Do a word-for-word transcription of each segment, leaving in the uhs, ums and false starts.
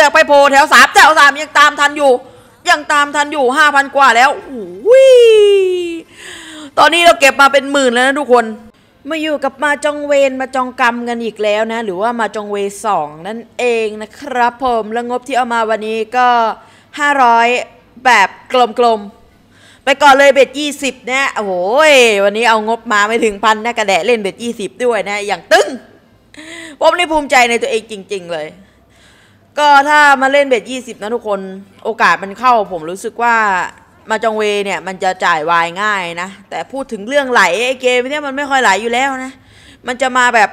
รื่อยๆไปโผล่แถวสามแถวสามยังตามทันอยู่ยังตามทันอยู่ห้าพันกว่าแล้วโอ้ยตอนนี้เราเก็บมาเป็นหมื่นแล้วนะทุกคนมาอยู่กับมาจองเวรมาจองกรรมกันอีกแล้วนะหรือว่ามาจองเวสองนั่นเองนะครับผมและงบที่เอามาวันนี้ก็ห้าร้อยแบบกลมๆไปก่อนเลยเบ็ดยี่สิบนะโอ้ยวันนี้เอางบมาไม่ถึงพันนะกระแดะเล่นเบ็ดยี่สิบด้วยนะอย่างตึ้งผมนี่ภูมิใจในตัวเองจริงๆเลยก็ถ้ามาเล่นเบ็ดยี่สิบนะทุกคนโอกาสมันเข้าผมรู้สึกว่ามาจองเวเนี่ยมันจะจ่ายวายง่ายนะแต่พูดถึงเรื่องไหลไอ้เกมเนี่ยมันไม่ค่อยไหลอยู่แล้วนะมันจะมาแบบ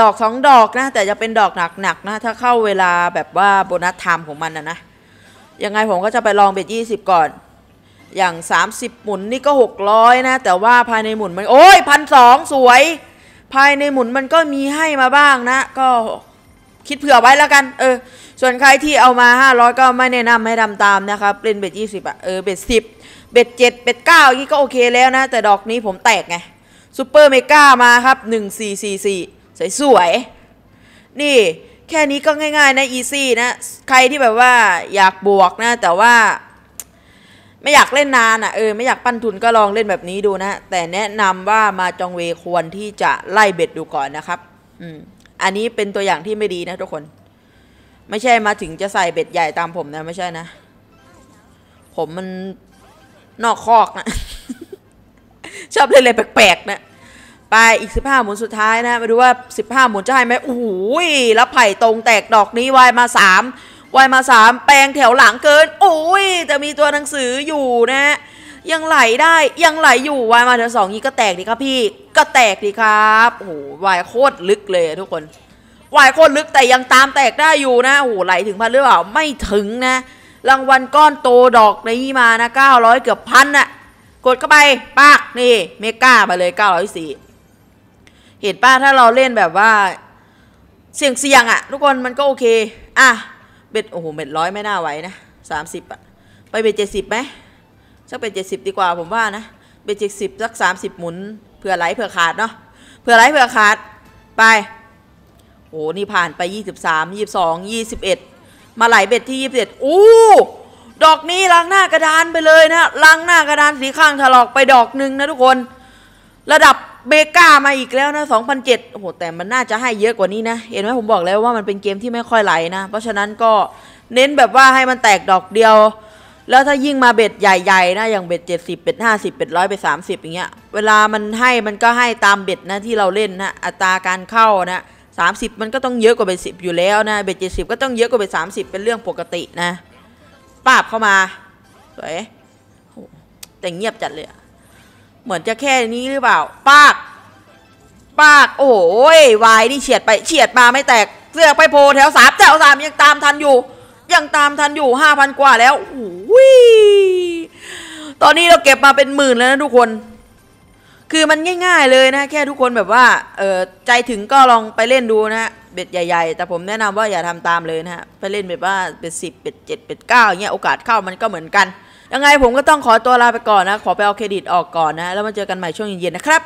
ดอกสองดอกนะแต่จะเป็นดอกหนักๆนะถ้าเข้าเวลาแบบว่าโบนัสไทม์ของมันนะนะยังไงผมก็จะไปลองเบ็ดยี่สิบก่อนอย่างสามสิบหมุนนี่ก็หกร้อยนะแต่ว่าภายในหมุนมันโอ้ยพันสองสวยภายในหมุนมันก็มีให้มาบ้างนะก็คิดเผื่อไว้แล้วกันเออส่วนใครที่เอามาห้าร้อยก็ไม่แนะนำให้ทำตามนะครับเล่นเบ็ดยี่สิบอะเออเบ็ดสิบเบ็ดเจ็ดเบ็ดเก้าอย่างนี้ก็โอเคแล้วนะแต่ดอกนี้ผมแตกไงซูเปอร์เมก้ามาครับหนึ่งสี่สี่สี่สวยสวยนี่แค่นี้ก็ง่ายๆนะอีซี่นะใครที่แบบว่าอยากบวกนะแต่ว่าไม่อยากเล่นนานอ่ะเออไม่อยากปั้นทุนก็ลองเล่นแบบนี้ดูนะแต่แนะนำว่ามาจองเวควรที่จะไล่เบ็ดดูก่อนนะครับอืมอันนี้เป็นตัวอย่างที่ไม่ดีนะทุกคนไม่ใช่มาถึงจะใส่เบ็ดใหญ่ตามผมนะไม่ใช่นะผมมันนอกคอกนะ ชอบเล่นอะไรแปลกๆนะไปอีกสิบห้าหมุนสุดท้ายนะมาดูว่าสิบห้าหมุนจะให้ไหมโอ้โหแล้วไผ่ตรงแตกดอกนี้วายมาสามวายมาสามแปลงแถวหลังเกินโอ้ยแต่มีตัวหนังสืออยู่นะยังไหลได้ยังไหลอยู่วายมาแถวสองนี้ก็แตกดีครับพี่ก็แตกดีครับโอ้โหวายโคตรลึกเลยทุกคนวายโคตรลึกแต่ยังตามแตกได้อยู่นะโอ้โหไหลถึงพันหรือเปล่าไม่ถึงนะรางวัลก้อนโตดอกนี้มานะเก้าร้อยเกือบพันน่ะกดเข้าไปปากนี่เมก้ามาเลยเก้าร้อยสี่เห็นป้าถ้าเราเล่นแบบว่าเสี่ยงเสี่ยงอ่ะทุกคนมันก็โอเคอ่ะเบ็ดโอ้โหเบ็ดร้อยไม่น่าไหวนะสามสิบอ่ะไปเบ็ดเจ็ดสิบไหมสักเบ็ดเจ็ดสิบดีกว่าผมว่านะเบ็ดเจ็ดสิบสักสามสิบหมุนเผื่อไหลเผื่อขาดเนาะเผื่อไหลเผื่อขาดไปโอ้นี่ผ่านไปยี่สิบสามยี่สิบสองยี่สิบเอ็ดมาไหลเบ็ดที่ยี่สิบเอ็ดอู้ดอกนี้ล้างหน้ากระดานไปเลยนะล้างหน้ากระดานสีข้างถลอกไปดอกหนึ่งนะทุกคนระดับเบก้ามาอีกแล้วนะสองพันเจ็ดโอ้โหแต่มันน่าจะให้เยอะกว่านี้นะเห็นไหมผมบอกแล้วว่ามันเป็นเกมที่ไม่ค่อยไหลนะเพราะฉะนั้นก็เน้นแบบว่าให้มันแตกดอกเดียวแล้วถ้ายิ่งมาเบ็ดใหญ่ๆนะอย่างเบ็ดเจ็ดสิบเบ็ดห้าสิบเบ็ดร้อยเบ็ดสามสิบอย่างเงี้ยเวลามันให้มันก็ให้ตามเบ็ดนะที่เราเล่นนะอัตราการเข้านะสามสิบมันก็ต้องเยอะกว่าเบ็ดสิบอยู่แล้วนะเบ็ดเจ็ดสิบก็ต้องเยอะกว่าเบ็ดสามสิบเป็นเรื่องปกตินะปาบเข้ามาสวยแต่เงียบจัดเลยเหมือนจะแค่นี้หรือเปล่าปากปากโอ้ยวายนี่เฉียดไปเฉียดมาไม่แตกเสือกไปโผล่แถวสามแถวสามยังตามทันอยู่ยังตามทันอยู่ห้าพันกว่าแล้วโอ้ยตอนนี้เราเก็บมาเป็นหมื่นแล้วนะทุกคนคือมันง่ายๆเลยนะแค่ทุกคนแบบว่าเออใจถึงก็ลองไปเล่นดูนะเบ็ดใหญ่ๆแต่ผมแนะนำว่าอย่าทำตามเลยนะฮะไปเล่นแบบว่าเบ็ดสิบเบ็ดเจ็ดเบ็ดเก้าอย่างเงี้ยโอกาสเข้ามันก็เหมือนกันยังไงผมก็ต้องขอตัวลาไปก่อนนะขอไปเอาเครดิตออกก่อนนะแล้วมาเจอกันใหม่ช่วงเย็นๆนะครับ